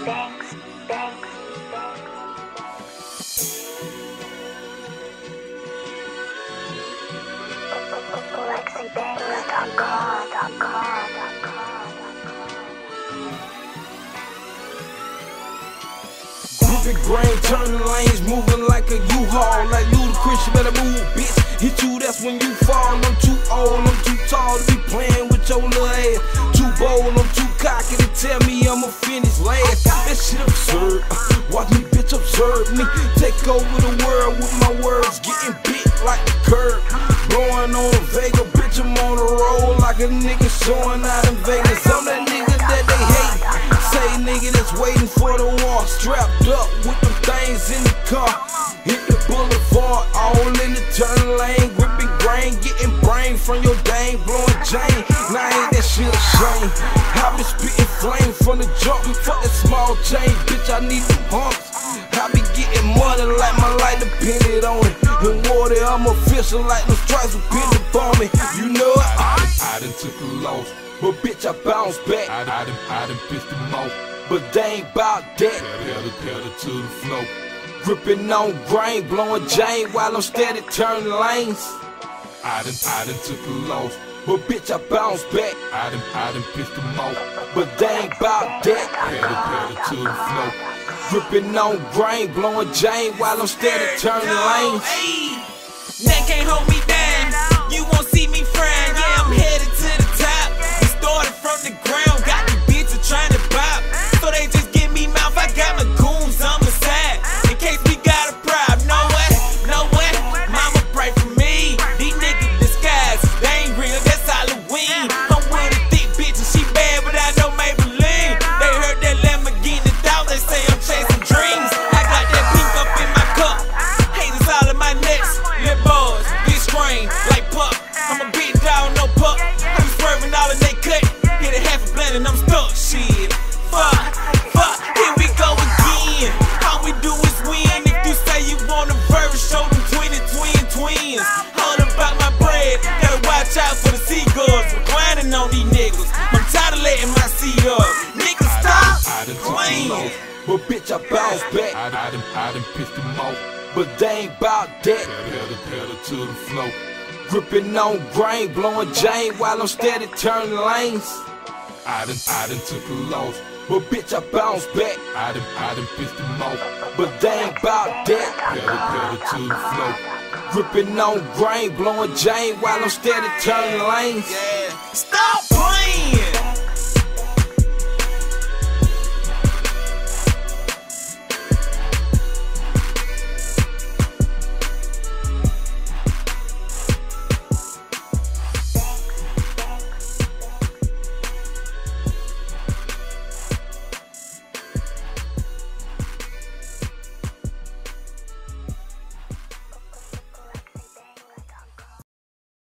Big brain turning lanes, moving like a U-Haul. Like Ludacris, you better move, bitch. Hit you, that's when you fall. I'm too old, I'm too tall to be playing with your little ass. Too bold, I'm too cocky to tell me I'ma finish last. That shit absurd. Watch me, bitch, observe me. Take over the world with my words, getting bit like the curb. Blowing on a Vega, bitch, I'm on a roll like a nigga showing out in Vegas. I'm that nigga that they hate. Say nigga that's waiting for the war, strapped up with them things in the car. Hit the boulevard, all in the turn lane, gripping grain, getting brain from your dame, blowing Jane. Now ain't that shit a shame? I been spitting flame from the jump, fuck that small change, bitch. I need some humps. I be getting money like my life depended on it. In water, I'm official like the stripes depended upon me. You know it. I done took a loss, but bitch, I bounce back. I done pissed them off, but they ain't bout that. Pedal to the floor, gripping on grain, blowing Jane while I'm steady turning lanes. I done took a loss, but bitch, I bounce back. I done pissed them off, but they ain't bout that. Pedal to the floor, gripping on grain, blowing Jane while I'm steady turning lanes. Hey, that can't hold me down. You won't see me frying. Yeah, I'm headed to the top. We started from the ground. Got the bitches trying to pop, so they just give me mouth. I got my goons on the side in case we got a problem. No way, no way. Mama pray for me. These niggas disguised, they ain't real. That's Halloween. I'm with a thick bitch and she bad, but I know Maybelline. They heard that Lamborghini thought they say I'm chasing dreams. I got that pink up in my cup. Haters all in my necks. Lip bars, get strained like pup. I'm a big dog, no pup. I be swerving all in they cut. Hit a half a blunt and I'm stuck. Shit, fuck, here we go again. All we do is win. If you say you want a verse, show them twins. All about my bread. Gotta watch out for the seagulls. We're grinding on these niggas. I'm tired of letting my seat up. Niggas stop. Clean. But bitch, I bounce back. I done pissed them off, but they ain't bout that. Pedal to the floor, gripping on grain, blowing Jane while I'm steady turning lanes. I done took a loss, but bitch, I bounce back. I done pissed them off, but they ain't bout that. Pedal to the floor, gripping on grain, blowing Jane while I'm steady turning lanes. Yeah. Stop.